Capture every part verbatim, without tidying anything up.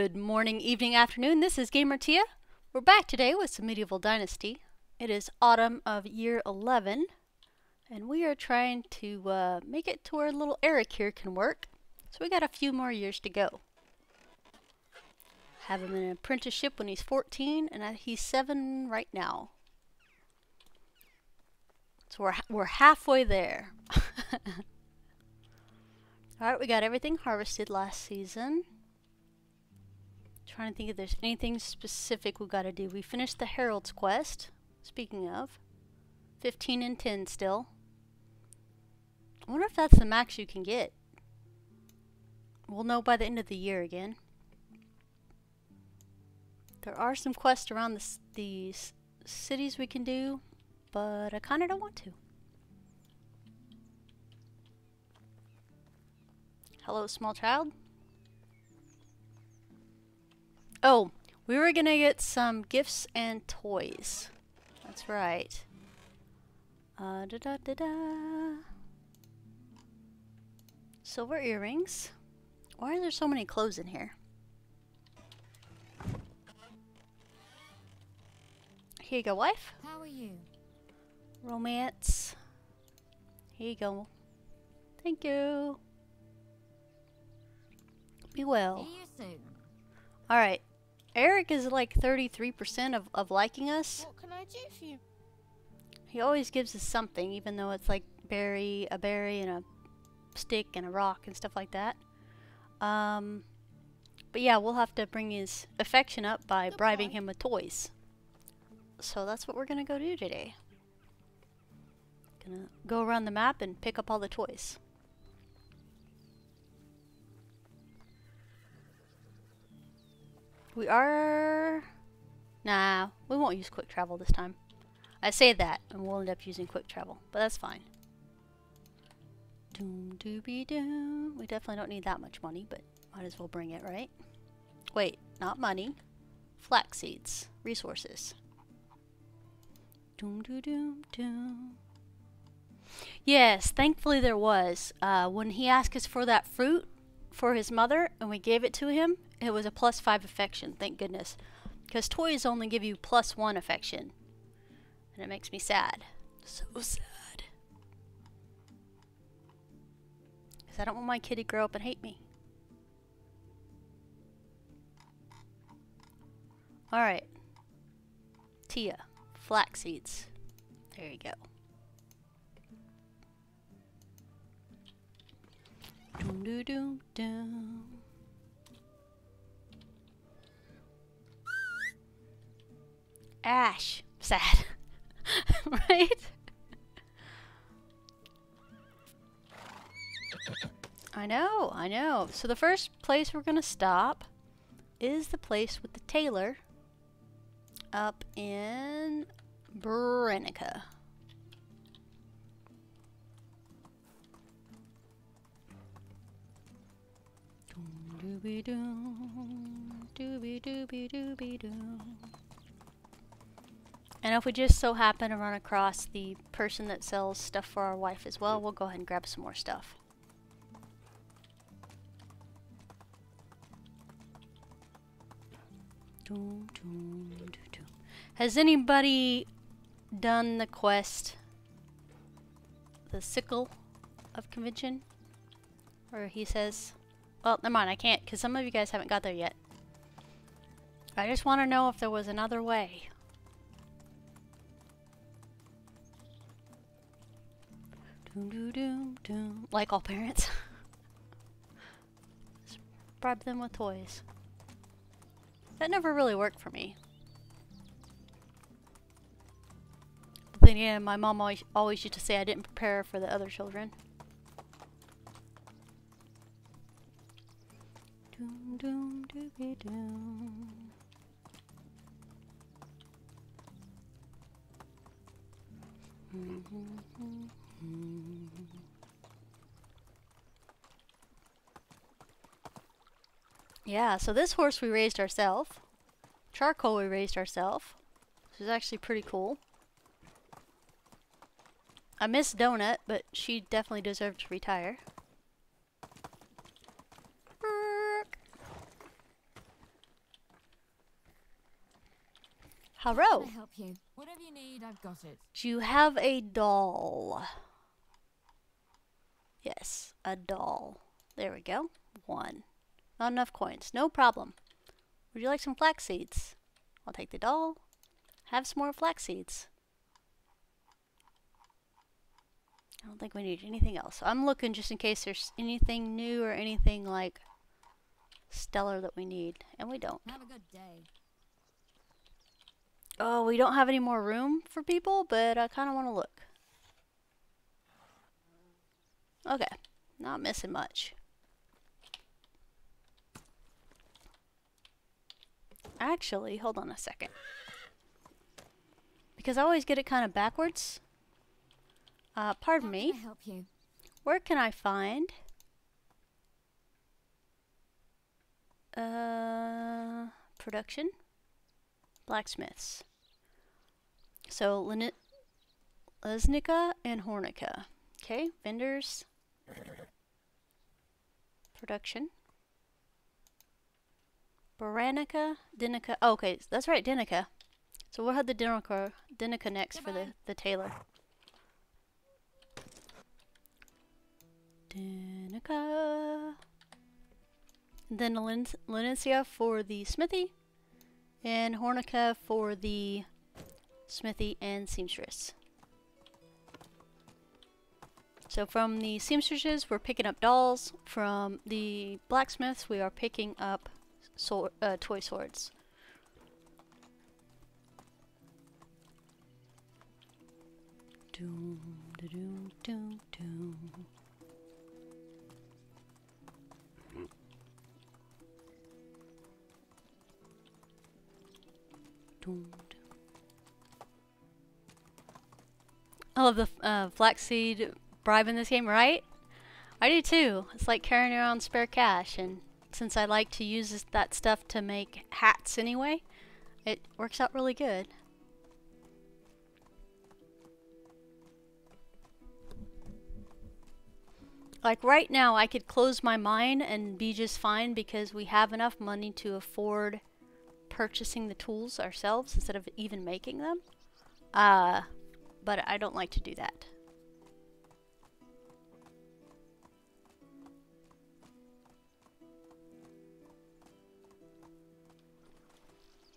Good morning, evening, afternoon. This is Gamer Tia. We're back today with some Medieval Dynasty. It is autumn of year eleven, and we are trying to uh, make it to where little Eric here can work. So we got a few more years to go. Have him in an apprenticeship when he's fourteen, and he's seven right now. So we're we're halfway there. All right, we got everything harvested last season. Trying to think if there's anything specific we gotta do. We finished the Herald's quest. Speaking of. fifteen and ten still. I wonder if that's the max you can get. We'll know by the end of the year again. There are some quests around the, the cities we can do, but I kinda don't want to. Hello, small child. Oh, we were gonna get some gifts and toys. That's right. Uh, da da da da. Silver earrings. Why are there so many clothes in here? Here you go, wife. How are you? Romance. Here you go. Thank you. Be well. See you soon. All right. Eric is like thirty-three percent of, of liking us. What can I do for you? He always gives us something, even though it's like berry, a berry and a stick and a rock and stuff like that. Um, but yeah, we'll have to bring his affection up by Goodbye. bribing him with toys. So that's what we're going to go do today. Gonna go around the map and pick up all the toys. We are... Nah, we won't use quick travel this time. I say that, and we'll end up using quick travel, but that's fine. Doom doobie doom. We definitely don't need that much money, but might as well bring it, right? Wait, not money. Flax seeds. Resources. Doom doo doom doom. Yes, thankfully there was. Uh, when he asked us for that fruit for his mother, and we gave it to him, it was a plus five affection, thank goodness. Because toys only give you plus one affection. And it makes me sad. So sad. Because I don't want my kid to grow up and hate me. Alright. Tia. Flax seeds. There you go. Doom doo doom doom. Ash. Sad. Right? I know, I know. So the first place we're gonna stop is the place with the tailor up in Brennica. Doobie doom, doobie doobie doobie doom. And if we just so happen to run across the person that sells stuff for our wife as well, we'll go ahead and grab some more stuff. Doom, doom, doom, doom. Has anybody done the quest, the Sickle of Convention? Where he says, well, never mind, I can't, because some of you guys haven't got there yet. I just want to know if there was another way. Doom, doom, doom. Like all parents. Just bribe them with toys. That never really worked for me. But then yeah, my mom always, always used to say I didn't prepare for the other children. Doom, doom, doobie, doom. Mm-hmm. Hmm. Yeah, so this horse we raised ourselves. Charcoal we raised ourselves. Which is actually pretty cool. I miss Donut, but she definitely deserved to retire. Burk. Hello. Can I help you? Whatever you need, I've got it. Do you have a doll? Yes, a doll. There we go. One. Not enough coins. No problem. Would you like some flax seeds? I'll take the doll. Have some more flax seeds. I don't think we need anything else. So I'm looking just in case there's anything new or anything like stellar that we need. And we don't. Have a good day. Oh, we don't have any more room for people, but I kind of want to look. Okay. Not missing much. Actually, hold on a second. Because I always get it kind of backwards. Uh, pardon me. How can I help you? Where can I find? Uh, production? Blacksmiths. So, Len- Lenicia and Hornica. Okay, vendors. Production. Brennica, Denica. Oh, okay, that's right, Denica. So we'll have the Denica, Denica next. Goodbye. For the, the tailor. Denica. Then Lenicia for the smithy. And Hornica for the smithy and seamstress. So from the seamstresses, we're picking up dolls. From the blacksmiths, we are picking up sword, uh, toy swords. Doom, da doom, doom, doom. I love the uh, flaxseed bribe in this game, right? I do too. It's like carrying around spare cash, and since I like to use this, that stuff to make hats anyway, it works out really good. Like right now, I could close my mine and be just fine because we have enough money to afford purchasing the tools ourselves instead of even making them. Uh, but I don't like to do that.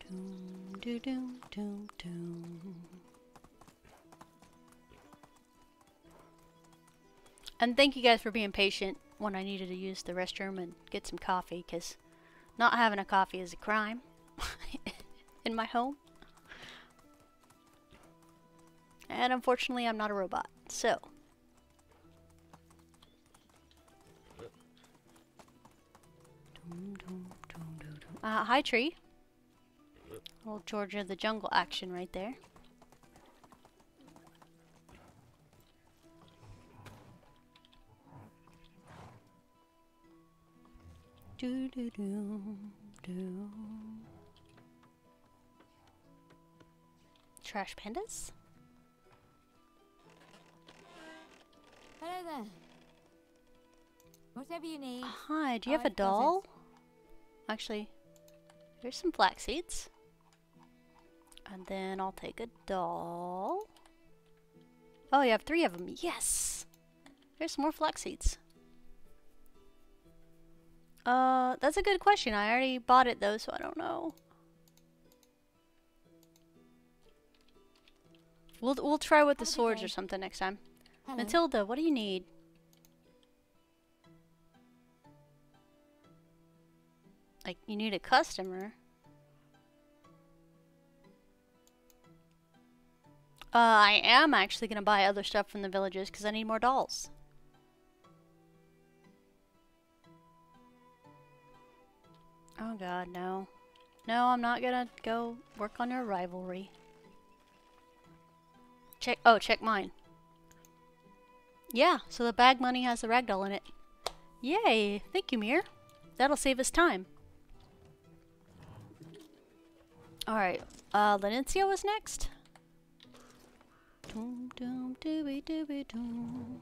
Doom, doo, doom, doom, doom. And thank you guys for being patient when I needed to use the restroom and get some coffee, because not having a coffee is a crime. In my home. And unfortunately, I'm not a robot, so. Uh, hi, tree. Little Georgia the Jungle action right there. Do do do do. Trash pandas. Hello there. Whatever you need. Hi, do you have a doll? Actually, here's some flax seeds. And then I'll take a doll. Oh, you have three of them. Yes. Here's some more flax seeds. Uh, that's a good question. I already bought it though, so I don't know. We'll, we'll try with the swords or something next time. Hello. Matilda, what do you need? Like, you need a customer. Uh, I am actually going to buy other stuff from the villages because I need more dolls. Oh god, no. No, I'm not going to go work on your rivalry. Check, oh, check mine. Yeah, so the bag money has the ragdoll in it. Yay! Thank you, Mir. That'll save us time. Alright, uh, Lenicia was next. Doom, doom, dooby, dooby, doom.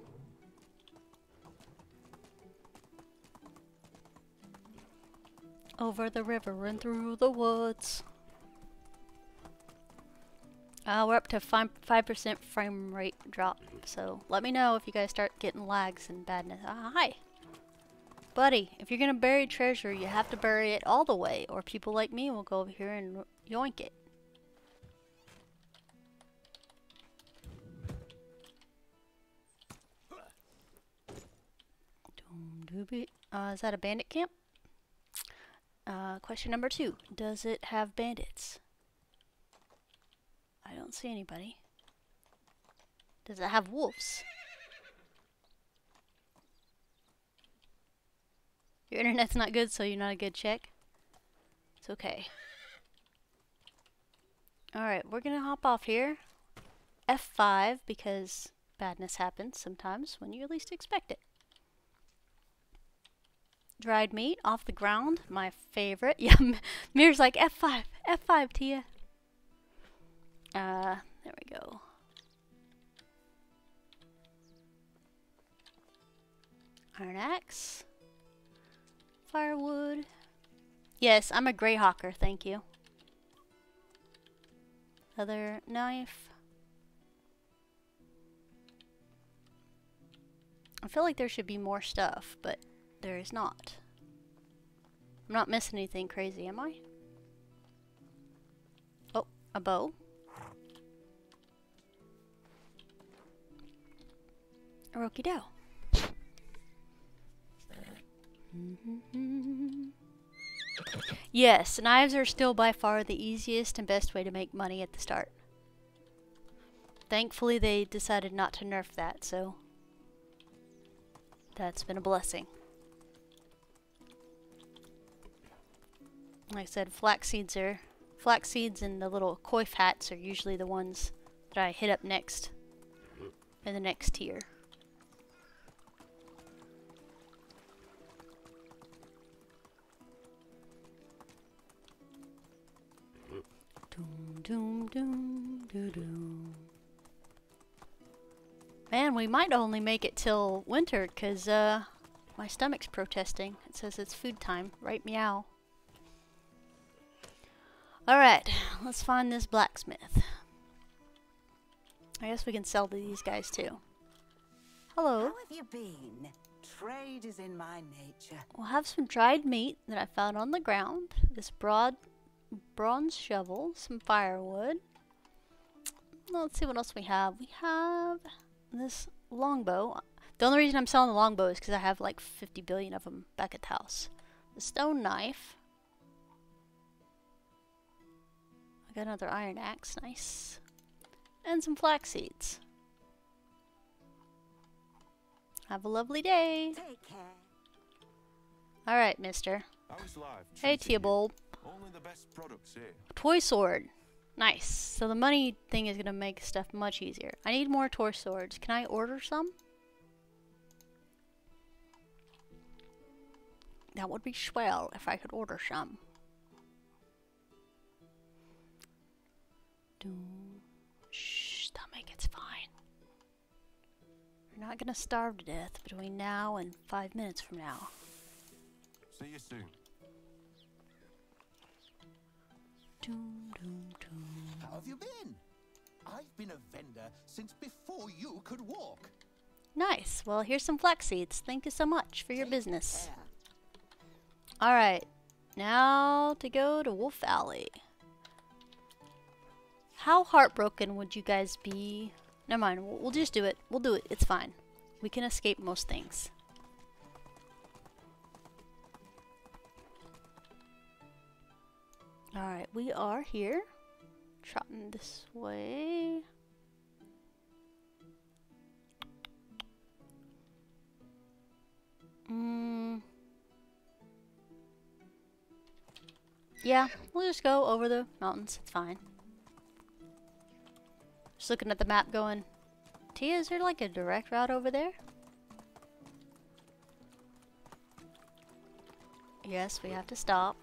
Over the river and through the woods. Uh, we're up to five percent frame rate drop, so let me know if you guys start getting lags and badness. Ah, hi! Buddy, if you're gonna bury treasure, you have to bury it all the way, or people like me will go over here and yoink it. Uh, is that a bandit camp? Uh, question number two. Does it have bandits? I don't see anybody. Does it have wolves? Your internet's not good, so you're not a good check. It's okay. Alright, we're gonna hop off here. F five, because badness happens sometimes when you least expect it. Dried meat off the ground, my favorite. Yeah, Mir's like F five, F five to you. Uh, there we go. Iron axe. Firewood. Yes, I'm a Greyhawker, thank you. Leather knife. I feel like there should be more stuff, but there is not. I'm not missing anything crazy, am I? Oh, a bow. A roki dow. Yes, knives are still by far the easiest and best way to make money at the start. Thankfully, they decided not to nerf that, so that's been a blessing. Like I said, flax seeds are flax seeds and the little coif hats are usually the ones that I hit up next in the next tier. Doom, doom, doom, doo, doom. Man, we might only make it till winter, cause uh, my stomach's protesting. It says it's food time. Right meow. Alright, let's find this blacksmith. I guess we can sell to these guys too. Hello. How have you been? Trade is in my nature. We'll have some dried meat that I found on the ground. This broad bronze shovel, some firewood. Let's see what else we have. We have this longbow. The only reason I'm selling the longbow is because I have like fifty billion of them back at the house. The stone knife. I got another iron axe, nice. And some flax seeds. Have a lovely day. Take care. All right, mister. Hey, Teobald. Only the best products here. Toy sword. Nice. So the money thing is going to make stuff much easier. I need more toy swords. Can I order some? That would be swell if I could order some. Shh, stomach, it's fine. We're not gonna starve to death between now and five minutes from now. See you soon. Doom, doom, doom. How have you been? I've been a vendor since before you could walk. Nice. Well, here's some flax seeds. Thank you so much for your Take business. Care. All right, now to go to Wolf Alley. How heartbroken would you guys be? Never mind, we'll, we'll just do it. We'll do it. It's fine. We can escape most things. Alright, we are here. Trotting this way. Mm. Yeah, we'll just go over the mountains. It's fine. Just looking at the map going, Tia, is there like a direct route over there? Yes, we have to stop.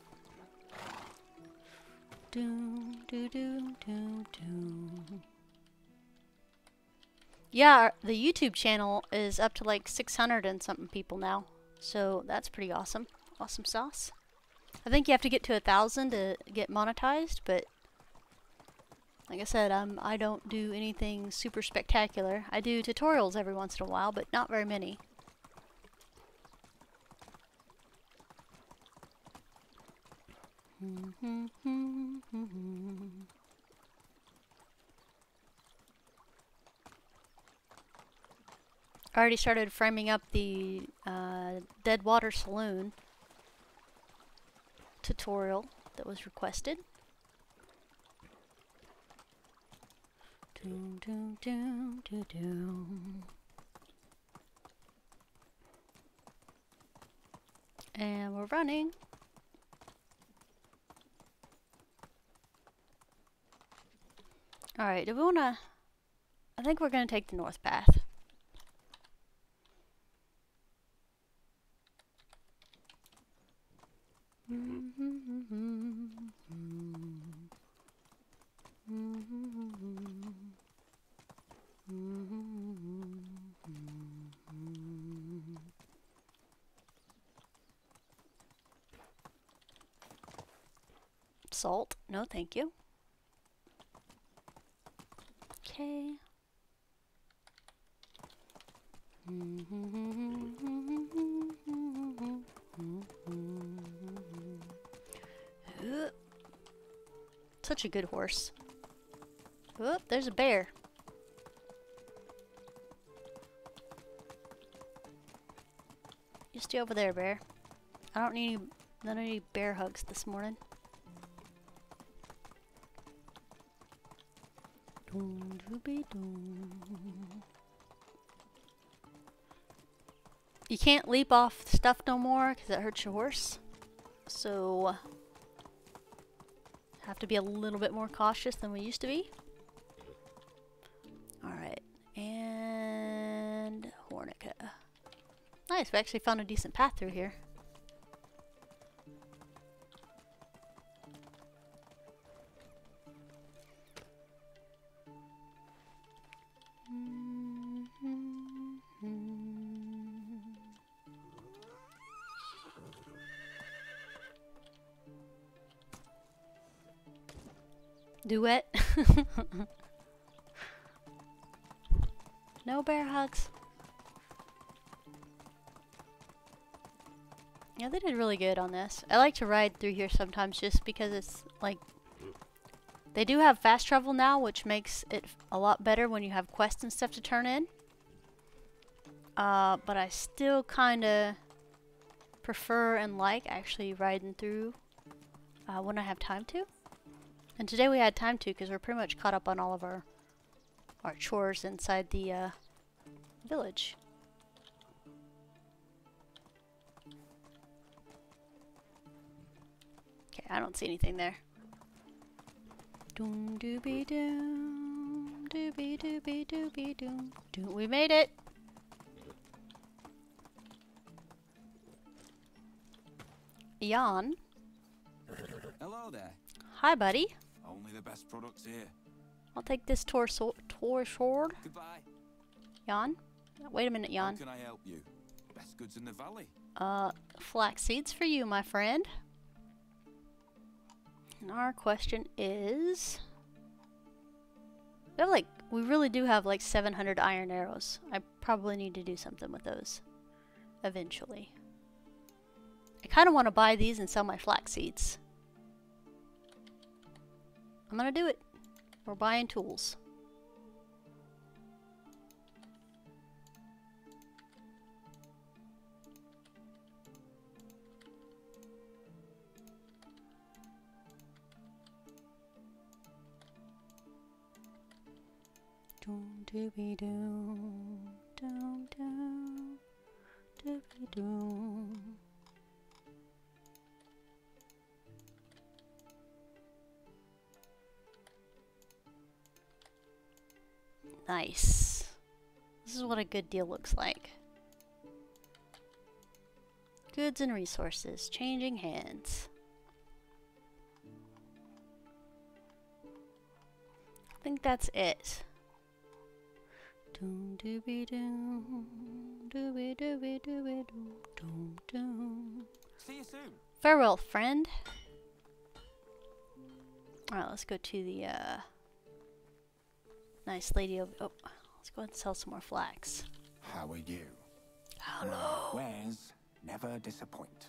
Doom, doo, doo, doo, doo. Yeah, our, the YouTube channel is up to like six hundred and something people now. So that's pretty awesome. Awesome sauce. I think you have to get to a thousand to get monetized, but Like I said, I'm, I don't do anything super spectacular. I do tutorials every once in a while, but not very many. I already started framing up the uh, Deadwater Saloon tutorial that was requested. Doom, doom, doom, doom, doom. And we're running. All right, do we want to... I think we're going to take the north path. Salt? No, thank you. Okay. Such a good horse. Oh, there's a bear. You stay over there, bear. I don't need none of any bear hugs this morning. You can't leap off stuff no more because it hurts your horse. So... have to be a little bit more cautious than we used to be. Alright, and Hornica. Nice, we actually found a decent path through here. Duet. No bear hugs. Yeah, they did really good on this. I like to ride through here sometimes just because it's like... they do have fast travel now, which makes it a lot better when you have quests and stuff to turn in. Uh, but I still kinda prefer and like actually riding through uh, when I have time to. And today we had time to, because we're pretty much caught up on all of our our chores inside the uh, village. Okay, I don't see anything there. Doom doobie doom, doobie doobie doobie doom. Doom, we made it. Yawn. Hello there. Hi, buddy. Only the best products here. I'll take this Tor sword. Goodbye. Jan? Wait a minute, Jan. How can I help you? Best goods in the valley. Uh, flax seeds for you, my friend. And our question is... we have like, we really do have like seven hundred iron arrows. I probably need to do something with those. Eventually. I kind of want to buy these and sell my flax seeds. I'm gonna do it. We're buying tools. Doom doobie doom, doom doom, doobie doom. Nice. This is what a good deal looks like. Goods and resources changing hands. I think that's it. Doom doobie doom, doobie doobie doobie doom, doom doom. See you soon. Farewell, friend. All right, let's go to the uh, Nice lady over. Oh, let's go ahead and sell some more flax. How are you? I don't know. Wares never disappoint.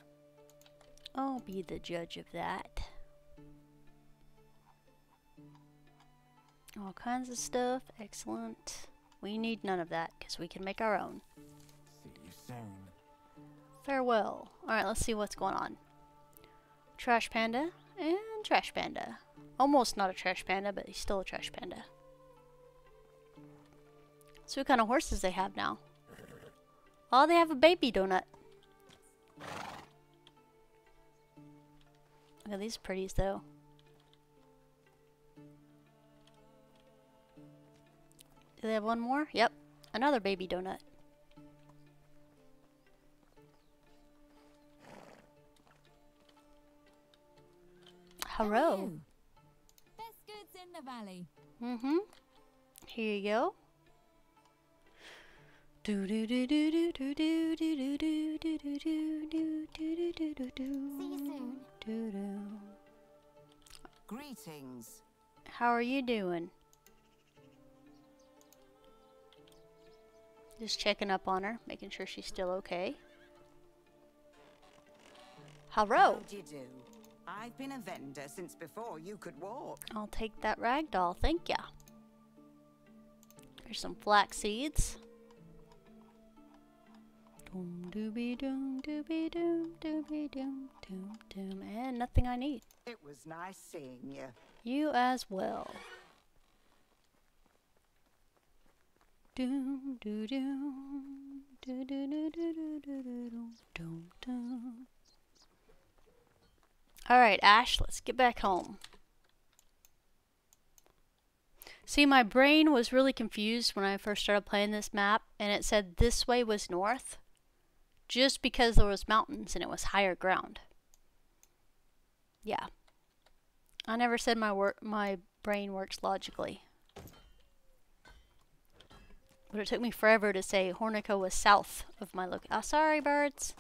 I'll be the judge of that. All kinds of stuff. Excellent. We need none of that because we can make our own. See you soon. Farewell. Alright, let's see what's going on. Trash panda and trash panda. Almost not a trash panda, but he's still a trash panda. So what kind of horses they have now? Oh, they have a baby donut. Look at these pretties though. Do they have one more? Yep. Another baby donut. Hello. Best goods in the valley. Mm-hmm. Here you go. Do do do do do do do do do do do do do do do do do do. Greetings. How are you doing? Just checking up on her, making sure she's still okay. Hello. How'd you do? I've been a vendor since before you could walk. I'll take that ragdoll, thank ya. Here's some flax seeds. Doom dooby doom dooby doom dooby doom doom doom. And nothing I need. It was nice seeing you. You as well. Doom doo doom doo doo doo doo doo doo doo doom doom. Alright, Ash, let's get back home. See, my brain was really confused when I first started playing this map, and it said this way was north, just because there was mountains and it was higher ground. Yeah. I never said my wor- my brain works logically. But it took me forever to say Hornica was south of my location. Oh, sorry, birds.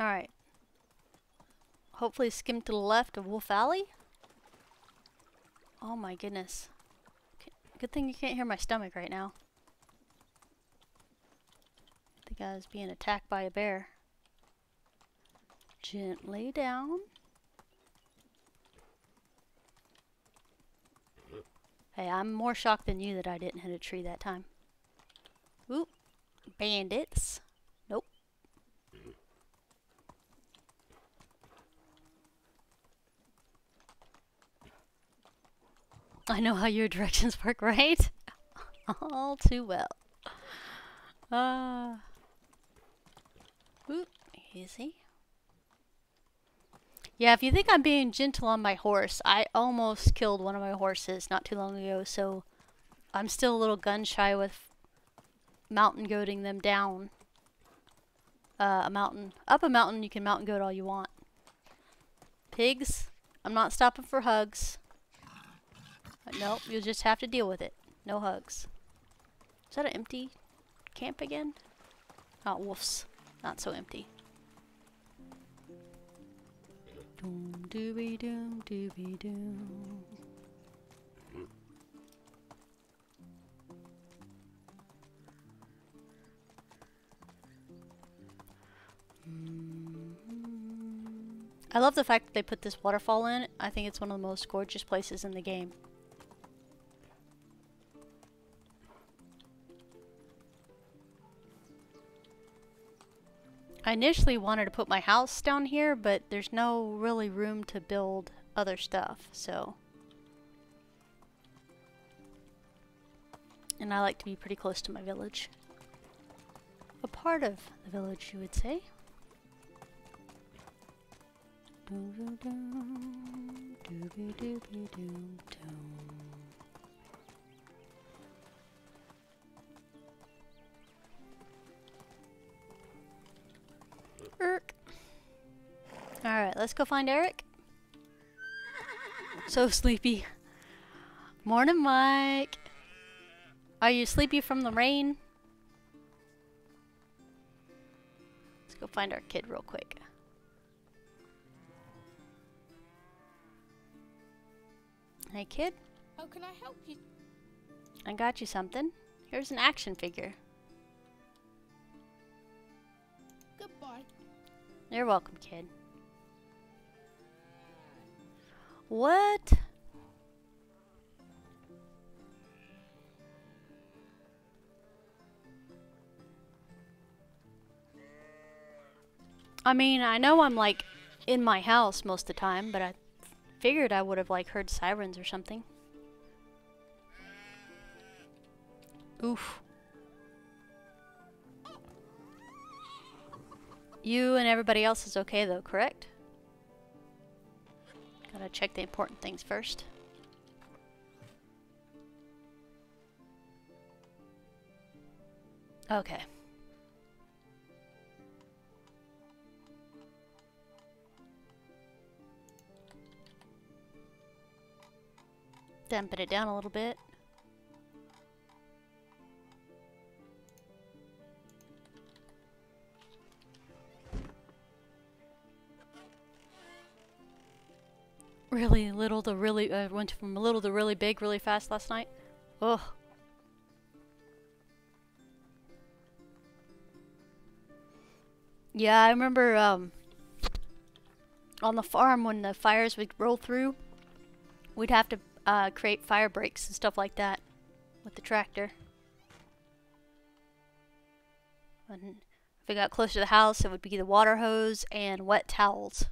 Alright. Hopefully skim to the left of Wolf Alley. Oh my goodness. Good thing you can't hear my stomach right now. I think I was being attacked by a bear. Gently down. Hey, I'm more shocked than you that I didn't hit a tree that time. Oop. Bandits. Nope. I know how your directions work, right? All too well. Uh, oop. Easy. Yeah, if you think I'm being gentle on my horse, I almost killed one of my horses not too long ago, so I'm still a little gun-shy with mountain goading them down uh, a mountain. Up a mountain, you can mountain goat all you want. Pigs, I'm not stopping for hugs. But nope, you'll just have to deal with it. No hugs. Is that an empty camp again? Oh, wolves. Not so empty. Doom dooby doom dooby doom. Mm-hmm. I love the fact that they put this waterfall in. I think it's one of the most gorgeous places in the game. I initially wanted to put my house down here, but there's no really room to build other stuff, so. And I like to be pretty close to my village. A part of the village, you would say. Doo-doo-doo, doo-doo-doo-doo-doo-doo. Erk. Alright, let's go find Eric. So sleepy. Morning, Mike. Are you sleepy from the rain? Let's go find our kid real quick. Hey, kid. How can I help you? I got you something. Here's an action figure. Goodbye. You're welcome, kid. What? I mean, I know I'm like in my house most of the time, but I figured I would have like heard sirens or something. Oof. You and everybody else is okay though, correct? Gotta check the important things first. Okay. Dampen it down a little bit. Really little to really, I uh, went from little to really big really fast last night. Ugh. Yeah, I remember um, on the farm when the fires would roll through, we'd have to uh, create fire breaks and stuff like that with the tractor. And if it got close to the house, it would be the water hose and wet towels.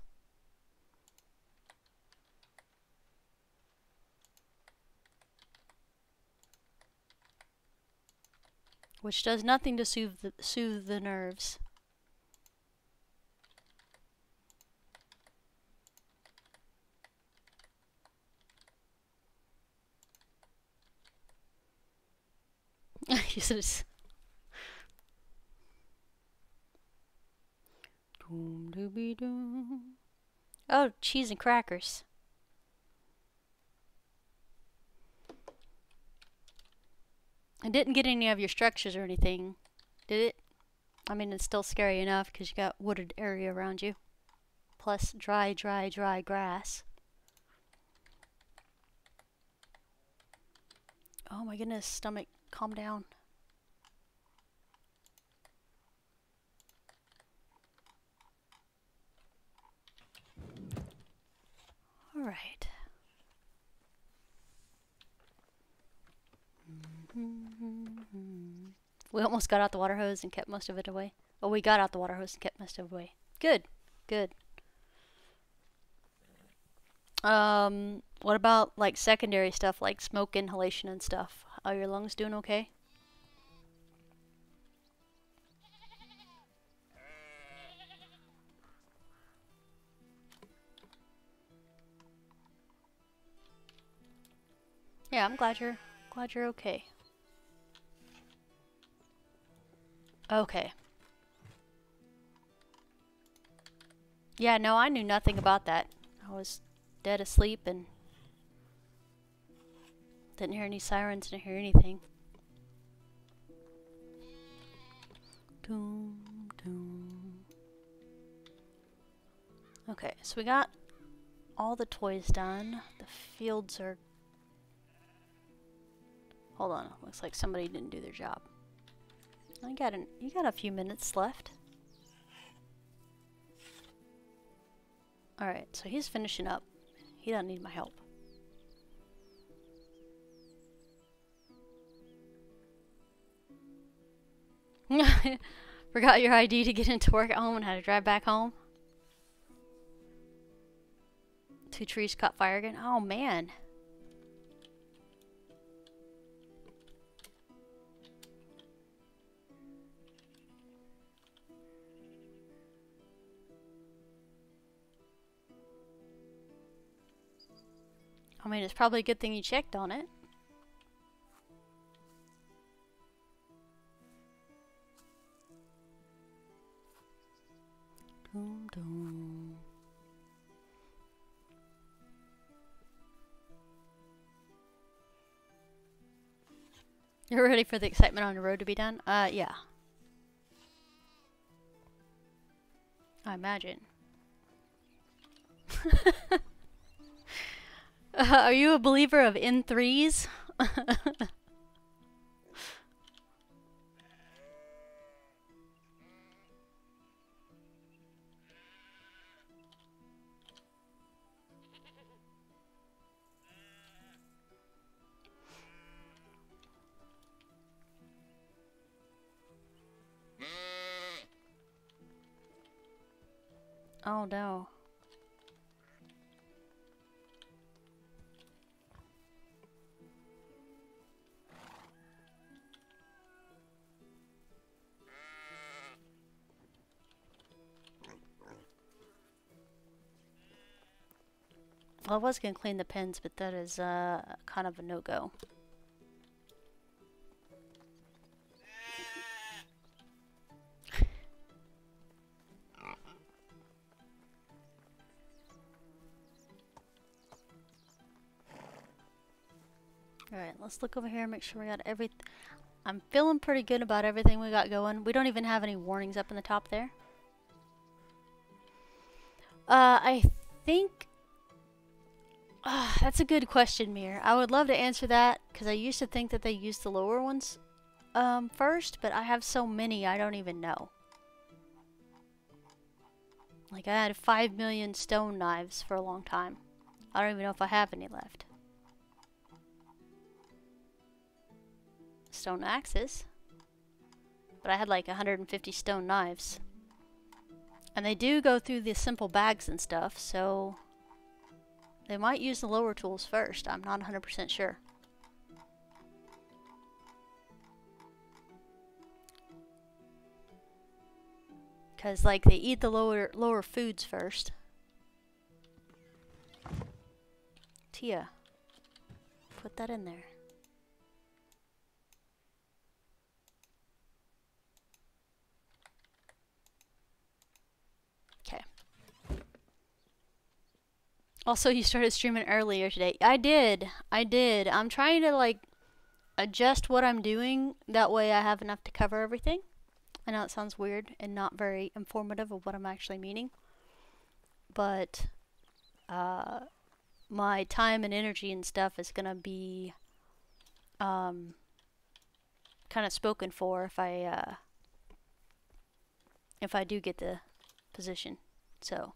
Which does nothing to soothe the, soothe the nerves. Jesus. Oh, cheese and crackers. I didn't get any of your structures or anything, did it? I mean, it's still scary enough because you got wooded area around you. Plus dry, dry, dry grass. Oh my goodness, stomach, calm down. All right. We almost got out the water hose and kept most of it away. Oh, we got out the water hose and kept most of it away. Good. Good. Um, what about like secondary stuff like smoke inhalation and stuff? Are your lungs doing okay? Yeah, I'm glad you're glad you're okay. Okay. Yeah, no, I knew nothing about that. I was dead asleep and didn't hear any sirens, didn't hear anything. Doom, doom. Okay, so we got all the toys done. The fields are... Hold on, looks like somebody didn't do their job. I got an, you got a few minutes left. Alright, so he's finishing up. He doesn't need my help. Forgot your I D to get into work at home and had to drive back home. Two trees caught fire again. Oh man. I mean, it's probably a good thing you checked on it. Dum dum. You're ready for the excitement on the road to be done? Uh, yeah. I imagine. Uh, are you a believer of in threes? Oh no. Well, I was gonna clean the pens, but that is uh, kind of a no-go. Alright, let's look over here and make sure we got everything. I'm feeling pretty good about everything we got going. We don't even have any warnings up in the top there. Uh, I think... Uh, that's a good question, Mir. I would love to answer that, because I used to think that they used the lower ones um, first, but I have so many I don't even know. Like, I had five million stone knives for a long time. I don't even know if I have any left. Stone axes, but I had like one hundred fifty stone knives, and they do go through the simple bags and stuff, so they might use the lower tools first. I'm not one hundred percent sure. Because like they eat the lower lower foods first. Tia, put that in there. Also, you started streaming earlier today. I did. I did. I'm trying to, like, adjust what I'm doing. That way I have enough to cover everything. I know it sounds weird and not very informative of what I'm actually meaning. But uh, my time and energy and stuff is going to be um, kind of spoken for if I, uh, if I do get the position. So...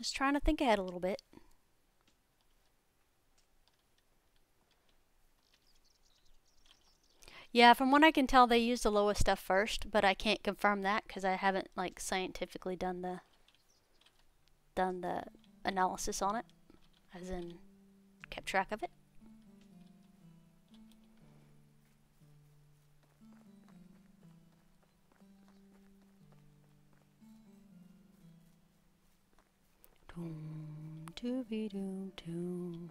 just trying to think ahead a little bit. Yeah, from what I can tell, they use the lowest stuff first, but I can't confirm that because I haven't like scientifically done the done the analysis on it, as in kept track of it. To be doom doom.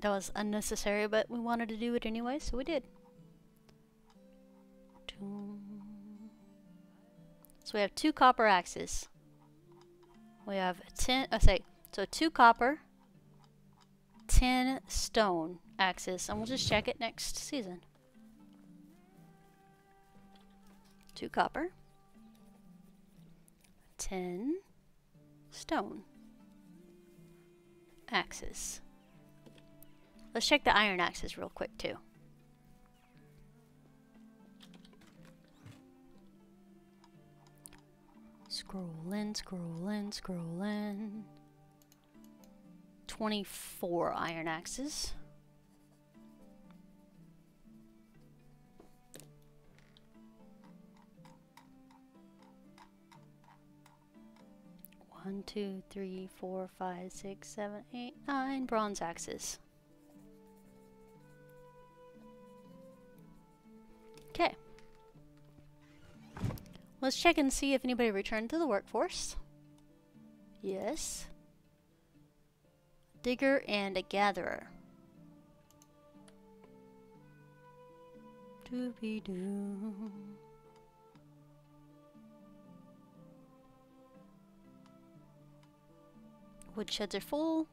That was unnecessary, but we wanted to do it anyway, so we did. Doom. So we have two copper axes. We have ten. I say so two copper, ten stone axes, and we'll just check it next season. Two copper. ten stone axes. Let's check the iron axes real quick too. Scrollin', scrollin', scrollin'. twenty-four iron axes. One, two, three, four, five, six, seven, eight, nine bronze axes. Okay. Let's check and see if anybody returned to the workforce. Yes. Digger and a gatherer. Doobie-doo. Woodsheds are full.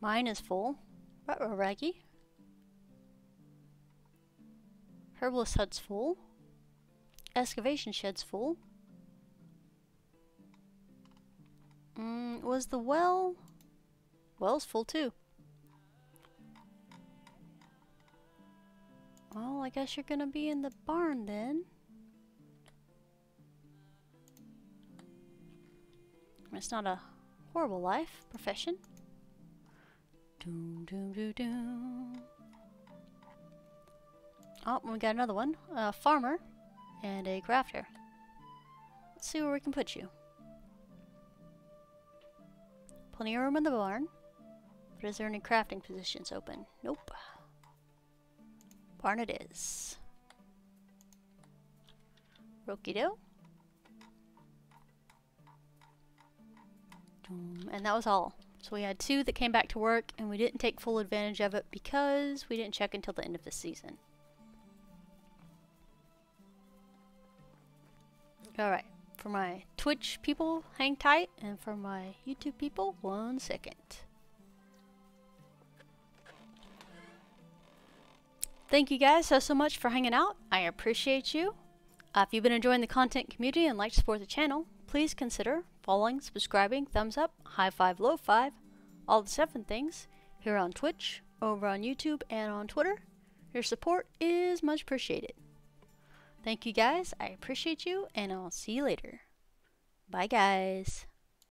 Mine is full. Ruh-roh, Raggy. Herbalist hut's full. Excavation shed's full. Um, was the well? Well's full too. Well, I guess you're gonna be in the barn then. It's not a horrible life, profession. Doom, doom, doom, doom. Oh, we got another one. A farmer and a crafter. Let's see where we can put you. Plenty of room in the barn. But is there any crafting positions open? Nope. Barn it is. Rokido. And that was all. So we had two that came back to work, and we didn't take full advantage of it because we didn't check until the end of the season. Alright, for my Twitch people, hang tight, and for my YouTube people, one second. Thank you guys so, so much for hanging out. I appreciate you. Uh, if you've been enjoying the content community and like to support the channel, please consider following, subscribing, thumbs up, high five, low five, all the seven things, here on Twitch, over on YouTube, and on Twitter. Your support is much appreciated. Thank you guys, I appreciate you, and I'll see you later. Bye guys.